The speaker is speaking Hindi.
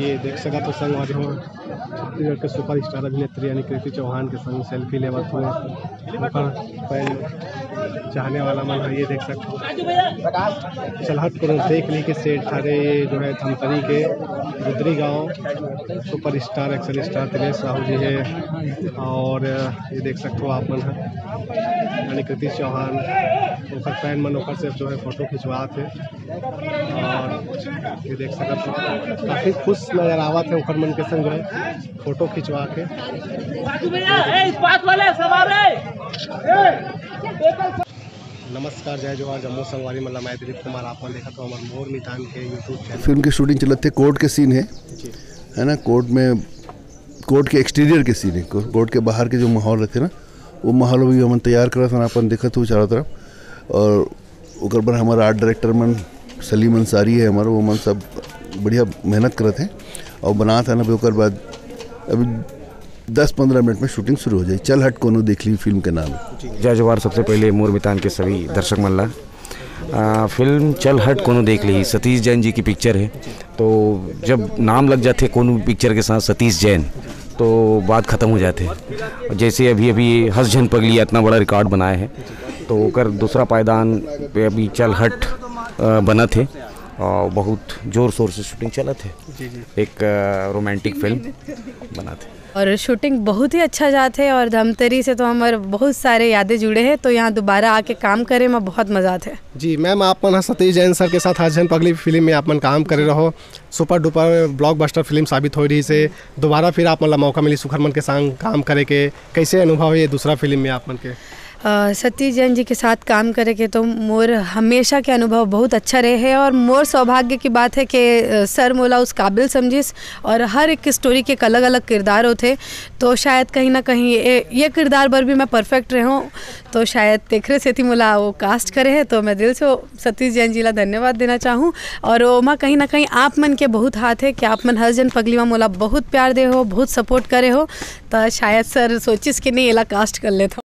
ये देख सका तो संग आज हम छत्तीसगढ़ के सुपर स्टार अभिनेत्री अनुकृति चौहान के संग सेल्फी लेवत हुए चाहने वाला मन है। ये देख सकते सलहट को देख ली के सेठ थारे ये जो है धमतरी के गुदरी गांव super star axle star Dilesh Sahu ji है और ये देख सकते हो आप मन है अनुकृति चौहान ओखर फैन मन ओखर से जो है फोटो खिंचवात है और ये देख सकते हो काफ़ी खुश नजर आवत है सुखरमन के संग जो है फोटो खिंचवा के। नमस्कार जय जोहार जम्मू संगवारी मल्ला मैं दिलीप कुमार आप देखा तो हमारे मोर मितान के यूट्यूब चैनल। फिल्म की शूटिंग चलते कोर्ट के सीन है ना, कोर्ट में कोर्ट के एक्सटीरियर के सीन है, कोर्ट के बाहर के जो माहौल रहते ना वो माहौल भी हम तैयार करा अपन देखत हूँ चारों तरफ और ओकर पर हमारा आर्ट डायरेक्टर मन सलीम अंसारी है हमारा वो मन सब बढ़िया मेहनत करते और बनात है ना। फिर ओकर बाद अभी 10-15 मिनट में शूटिंग शुरू हो जाए। चल हट कोनो देख ली फिल्म के नाम। जय जोहार सबसे पहले मोर मितान के सभी दर्शक मल्ला। फिल्म चल हट कोनो देख ली सतीश जैन जी की पिक्चर है तो जब नाम लग जाते कोनो पिक्चर के साथ सतीश जैन तो बात ख़त्म हो जाते हैं। जैसे अभी अभी हस झन पगली इतना बड़ा रिकॉर्ड बनाया है तो ओकर दूसरा पायदान पे अभी चल हट बना थे और बहुत ज़ोर शोर से शूटिंग चला थे। एक रोमांटिक फिल्म बना थे और शूटिंग बहुत ही अच्छा जाते और धमतरी से तो हमारे बहुत सारे यादें जुड़े हैं तो यहाँ दोबारा आके काम करें में बहुत मज़ा आते। जी मैम आप मन सतीश जैन सर के साथ आज जन पगली फिल्म में आप मन काम करे रहो सुपर डुपर ब्लॉकबस्टर फिल्म साबित हो रही से दोबारा फिर आप मतलब मौका मिली सुखरमन के संग काम करे के कैसे अनुभव है ये दूसरा फिल्म में आप मन के? सतीश जैन जी के साथ काम करे के तो मोर हमेशा के अनुभव बहुत अच्छा रहे है और मोर सौभाग्य की बात है कि सर मोला उस काबिल समझिस और हर एक स्टोरी के अलग अलग किरदार होते तो शायद कहीं ना कहीं ये किरदार पर भी मैं परफेक्ट रहे हूँ तो शायद तेखरे से थी मोला वो कास्ट करे है तो मैं दिल से सतीश जैन जी ला धन्यवाद देना चाहूँ और ओमा कहीं ना कहीं आप मन के बहुत हाथ है कि आप मन हर जन पगली में मोला बहुत प्यार दे हो बहुत सपोर्ट करे हो तो शायद सर सोचिस कि नहीं एला कास्ट कर लेता।